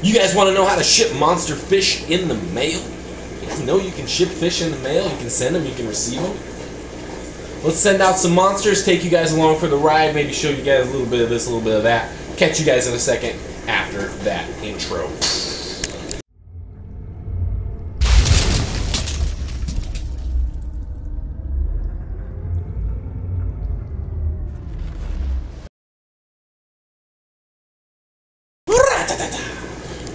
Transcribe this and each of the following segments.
You guys want to know how to ship monster fish in the mail? You guys know you can ship fish in the mail? You can send them, you can receive them. Let's send out some monsters, take you guys along for the ride, maybe show you guys a little bit of this, a little bit of that. Catch you guys in a second after that intro.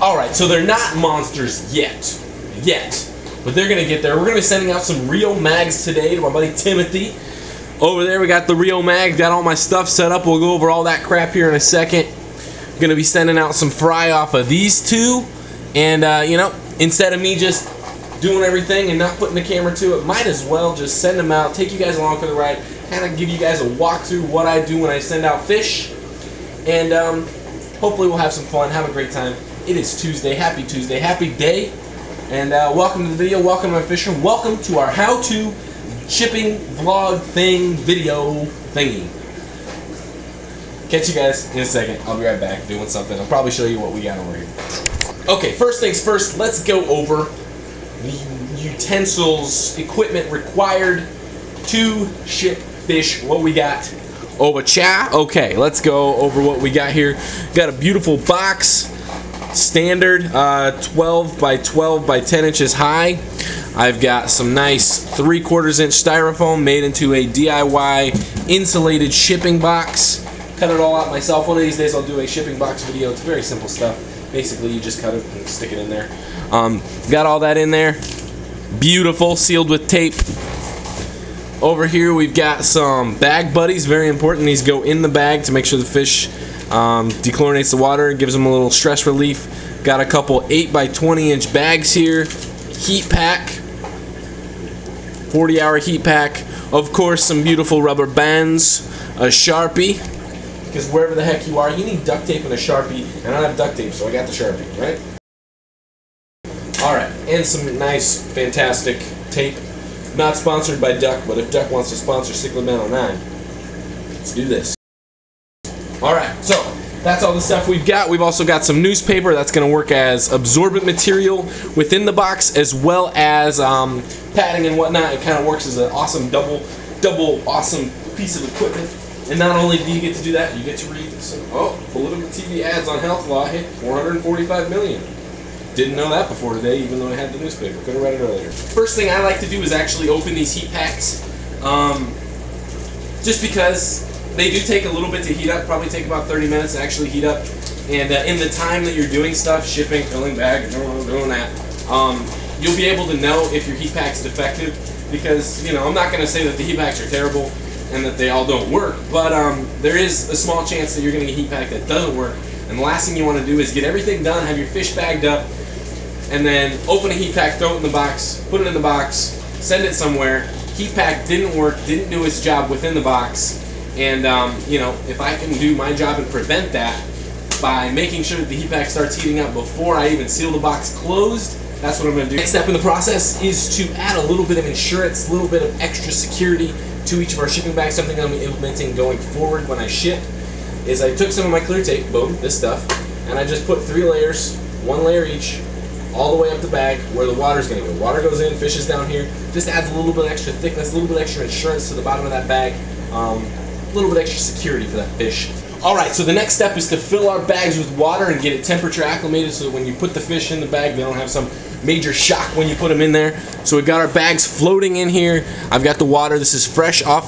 Alright, so they're not monsters yet. But they're gonna get there. We're gonna be sending out some Rio Mags today to my buddy Timothy. Over there we got the Rio Mag, got all my stuff set up. We'll go over all that crap here in a second. I'm gonna be sending out some fry off of these two. And you know, instead of me just doing everything and not putting the camera to it, might as well just send them out, take you guys along for the ride, kinda give you guys a walkthrough what I do when I send out fish. And hopefully we'll have some fun, have a great time. It is Tuesday, happy day. And welcome to the video, welcome to my fishing, welcome to our how-to shipping vlog thing, video thingy. Catch you guys in a second, I'll be right back doing something. I'll probably show you what we got over here. Okay, first things first, let's go over the utensils, equipment required to ship fish, what we got over cha. Okay, let's go over what we got here. Got a beautiful box. Standard 12 by 12 by 10 inches high. I've got some nice 3/4 inch styrofoam made into a DIY insulated shipping box. Cut it all out myself. One of these days I'll do a shipping box video. It's very simple stuff. Basically you just cut it and stick it in there. Got all that in there. Beautiful, sealed with tape. Over here we've got some bag buddies. Very important. These go in the bag to make sure the fish dechlorinates the water, gives them a little stress relief. Got a couple 8 by 20 inch bags here. Heat pack, 40-hour heat pack. Of course, some beautiful rubber bands, a Sharpie, because wherever the heck you are, you need duct tape and a Sharpie, and I have duct tape, so I got the Sharpie, right? Alright, and some nice, fantastic tape. Not sponsored by Duck, but if Duck wants to sponsor Cichlidman09, let's do this. Alright, so that's all the stuff we've got. We've also got some newspaper that's going to work as absorbent material within the box, as well as padding and whatnot. It kind of works as an awesome double awesome piece of equipment. And not only do you get to do that, you get to read some political TV ads on health law hit 445 million. Didn't know that before today, even though I had the newspaper. Could have read it earlier. First thing I like to do is actually open these heat packs, just because they do take a little bit to heat up, probably take about 30 minutes to actually heat up. And in the time that you're doing stuff, shipping, filling bag, doing that, you'll be able to know if your heat pack's defective. Because, you know, I'm not going to say that the heat packs are terrible and that they all don't work. But there is a small chance that you're going to get a heat pack that doesn't work. And the last thing you want to do is get everything done, have your fish bagged up, and then open a heat pack, throw it in the box, put it in the box, send it somewhere. Heat pack didn't work, didn't do its job within the box. And, you know, if I can do my job and prevent that by making sure that the heat pack starts heating up before I even seal the box closed, that's what I'm going to do. Next step in the process is to add a little bit of insurance, a little bit of extra security to each of our shipping bags. Something I'm implementing going forward when I ship is I took some of my clear tape, boom, this stuff, and I just put 3 layers, 1 layer each, all the way up the bag where the water's going to go. Water goes in, fish is down here. Just adds a little bit extra thickness, a little bit extra insurance to the bottom of that bag. A little bit extra security for that fish. Alright, so the next step is to fill our bags with water and get it temperature acclimated so that when you put the fish in the bag, they don't have some major shock when you put them in there. So we've got our bags floating in here. I've got the water. This is fresh out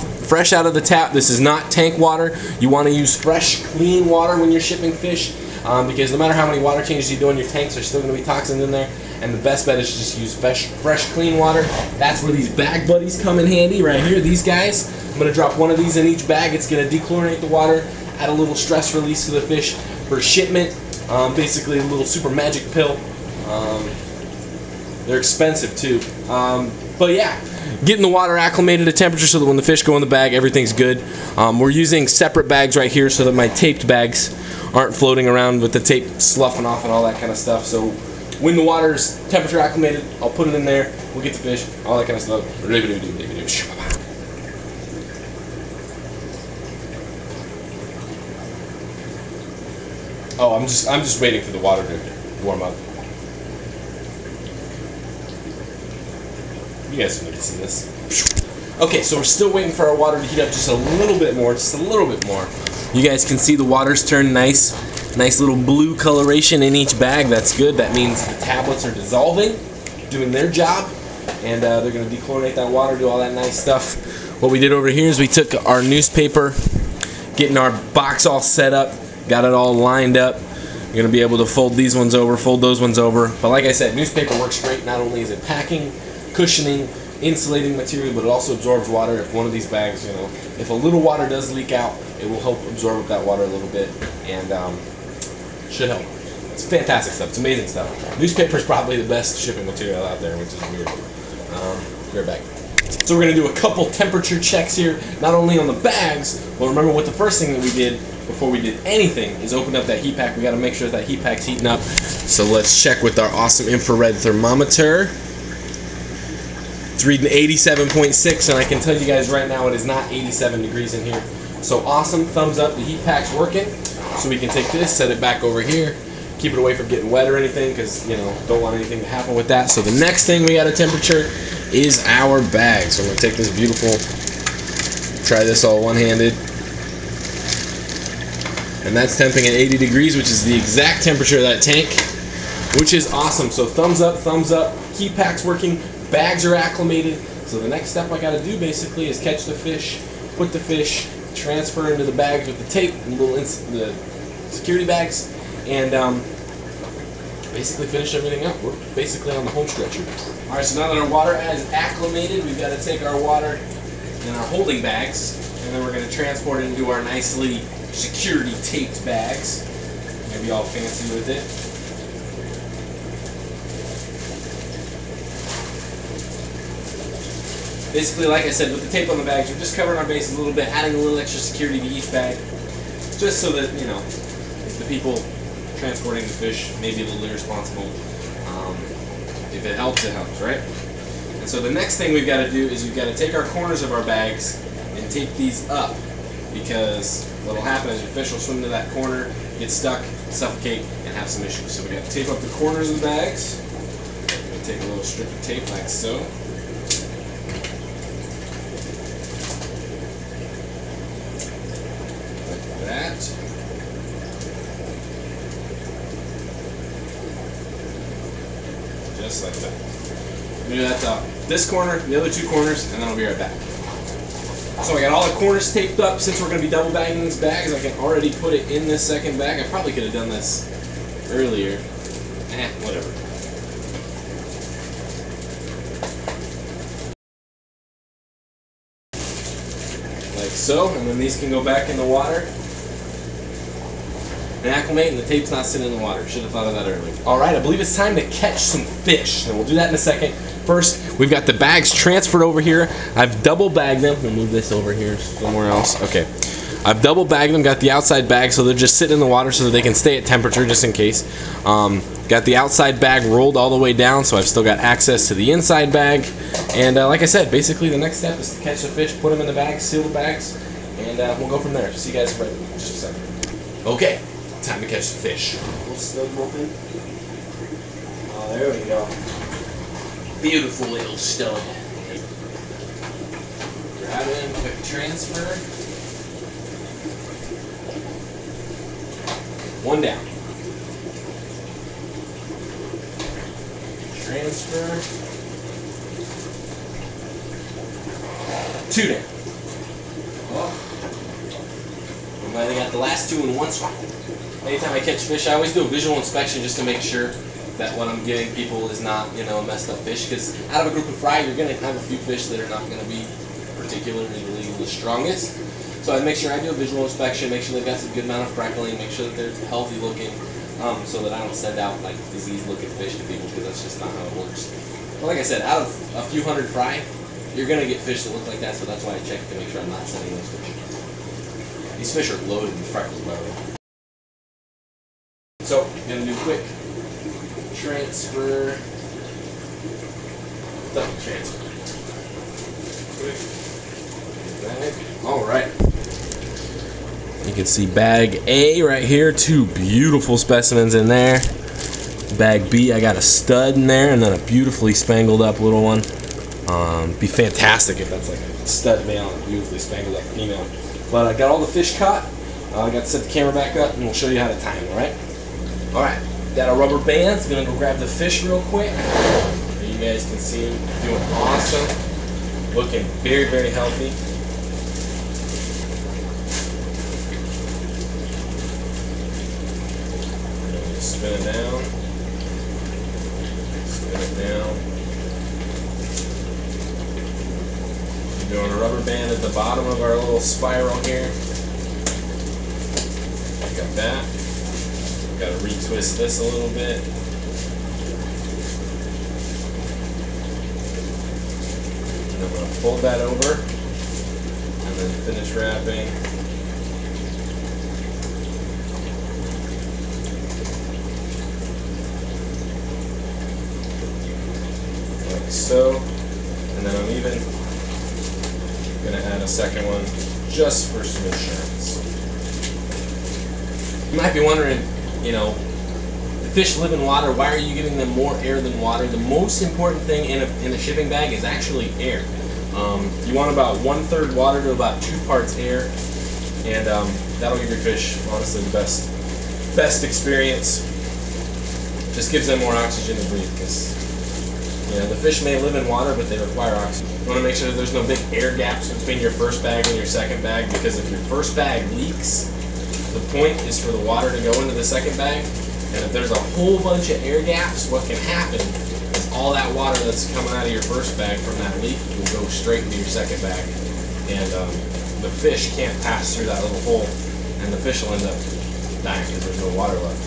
of the tap. This is not tank water. You want to use fresh, clean water when you're shipping fish, because no matter how many water changes you do in your tanks, there's still going to be toxins in there. And the best bet is to just use fresh, clean water. That's where these bag buddies come in handy right here, these guys. I'm going to drop 1 of these in each bag. It's going to dechlorinate the water, add a little stress release to the fish for shipment. Basically a little super magic pill. They're expensive too. But yeah, getting the water acclimated to temperature so that when the fish go in the bag, everything's good. We're using separate bags right here so that my taped bags aren't floating around with the tape sloughing off and all that kind of stuff. So when the water's temperature acclimated, I'll put it in there. We'll get the fish, all that kind of stuff. Oh, I'm just waiting for the water to warm up. You guys have noticed this. Okay, so we're still waiting for our water to heat up just a little bit more, just a little bit more. You guys can see the water's turned nice little blue coloration in each bag. That's good. That means the tablets are dissolving, doing their job, and they're going to dechlorinate that water, do all that nice stuff. What we did over here is we took our newspaper, getting our box all set up, got it all lined up. You're going to be able to fold these ones over, fold those ones over. But like I said, newspaper works great. Not only is it packing, cushioning, insulating material, but it also absorbs water. If one of these bags, you know, if a little water does leak out, it will help absorb that water a little bit, and should help. It's fantastic stuff. It's amazing stuff. Newspaper is probably the best shipping material out there, which is weird. Great bag. So we're going to do a couple temperature checks here, not only on the bags, but remember what the first thing that we did before we did anything is open up that heat pack. We got to make sure that heat pack's heating up. So let's check with our awesome infrared thermometer. It's reading 87.6, and I can tell you guys right now it is not 87 degrees in here. So awesome, thumbs up, the heat pack's working. So we can take this, set it back over here, keep it away from getting wet or anything, because, you know, don't want anything to happen with that. So the next thing we got a temperature is our bag. So I'm going to take this beautiful, try this all one-handed. And that's temping at 80 degrees, which is the exact temperature of that tank, which is awesome. So thumbs up, heat pack's working, bags are acclimated. So the next step I got to do basically is catch the fish, put the fish, transfer into the bags with the tape, and little the security bags, and basically finish everything up. We're basically on the home stretch here. All right, so now that our water is acclimated, we've got to take our water in our holding bags, and then we're going to transport it into our nicely security taped bags. Maybe all fancy with it. Basically, like I said, with the tape on the bags, we're just covering our bases a little bit, adding a little extra security to each bag, just so that, you know, the people transporting the fish may be a little irresponsible. If it helps, right? And so the next thing we've got to do is we've got to take our corners of our bags and tape these up, because what will happen is your fish will swim to that corner, get stuck, suffocate, and have some issues. So we got to tape up the corners of the bags. We're going to take a little strip of tape like so. Just like that. We do that to this corner, the other two corners, and then I'll be right back. So I got all the corners taped up. Since we're going to be double bagging these bags, I can already put it in this second bag. I probably could have done this earlier. Whatever. Like so, and then these can go back in the water and acclimate, and the tape's not sitting in the water. Should have thought of that earlier. All right, I believe it's time to catch some fish, and we'll do that in a second. First, we've got the bags transferred over here. I've double bagged them. We'll move this over here somewhere else. Okay. I've double bagged them, got the outside bag, so they're just sitting in the water so that they can stay at temperature just in case. Got the outside bag rolled all the way down, so I've still got access to the inside bag. And like I said, basically the next step is to catch the fish, put them in the bag, seal the bags, and we'll go from there. See you guys right in just a second. Okay. Time to catch the fish. We'll snug them open. Oh, there we go. Beautiful little stud. Grab it in, quick transfer. One down. Transfer. Two down. Oh. I'm glad they got the last two in one spot. Anytime I catch fish, I always do a visual inspection just to make sure that what I'm giving people is not, you know, a messed up fish. Because out of a group of fry, you're going to have a few fish that are not going to be particularly the strongest. So I make sure I do a visual inspection, make sure they've got some good amount of freckling, make sure that they're healthy looking, so that I don't send out like disease-looking fish to people, because that's just not how it works. But like I said, out of a few hundred fry, you're going to get fish that look like that. So that's why I check to make sure I'm not sending those fish. These fish are loaded with freckles, by the way. So, we're going to do quick transfer, double transfer. Quick. Alright. You can see bag A right here, two beautiful specimens in there. Bag B, I got a stud in there and then a beautifully spangled up little one. Be fantastic if that's like a stud male and a beautifully spangled up female. But I got all the fish caught. I got to set the camera back up and we'll show you how to time it, alright? Alright, got a rubber band. So I'm going to go grab the fish real quick. You guys can see him doing awesome. Looking very, very healthy. Spin it down. Spin it down. Doing a rubber band at the bottom of our little spiral here. Got that. Got to retwist this a little bit. And I'm going to pull that over and then finish wrapping. Like so. And then I'm even going to add a second one just for some insurance. You might be wondering, you know, the fish live in water, why are you giving them more air than water? The most important thing in a shipping bag is actually air. You want about 1/3 water to about 2 parts air, and that'll give your fish, honestly, the best experience. Just gives them more oxygen to breathe, because, you know, the fish may live in water, but they require oxygen. You want to make sure that there's no big air gaps between your first bag and your second bag, because if your first bag leaks, the point is for the water to go into the second bag, and if there's a whole bunch of air gaps, what can happen is all that water that's coming out of your first bag from that leak will go straight into your second bag, and the fish can't pass through that little hole, and the fish will end up dying because there's no water left.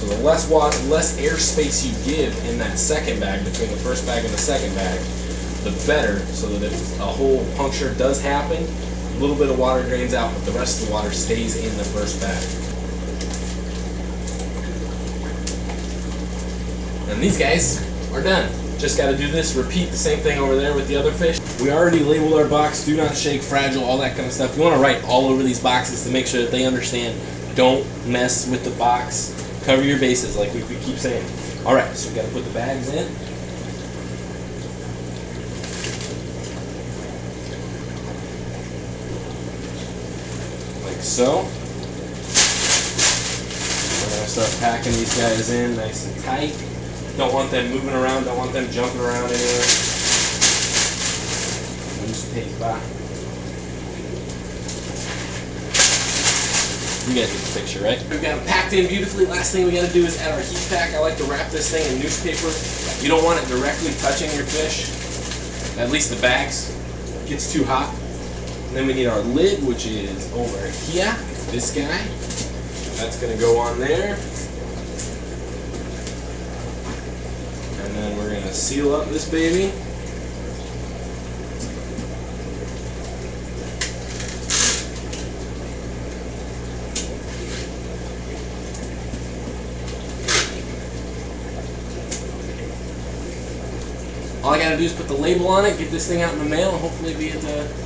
So the less air space you give in that second bag, between the first bag and the second bag, the better, so that if a hole puncture does happen, a little bit of water drains out, but the rest of the water stays in the first bag. And these guys are done. Just got to do this, repeat the same thing over there with the other fish. We already labeled our box, do not shake, fragile, all that kind of stuff. You want to write all over these boxes to make sure that they understand, don't mess with the box. Cover your bases, like we keep saying. All right, so we got to put the bags in. So, we're going to start packing these guys in nice and tight. Don't want them moving around, don't want them jumping around anywhere. Loose paper. You guys get the picture, right? We've got them packed in beautifully. Last thing we got to do is add our heat pack. I like to wrap this thing in newspaper. You don't want it directly touching your fish, at least the bags. It gets too hot. And then we need our lid, which is over here, this guy. That's going to go on there. And then we're going to seal up this baby. All I got to do is put the label on it, get this thing out in the mail, and hopefully be at the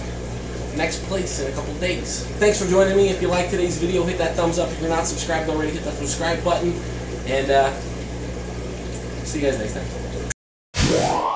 next place in a couple days. Thanks for joining me. If you like today's video, hit that thumbs up. If you're not subscribed already, hit that subscribe button. And see you guys next time.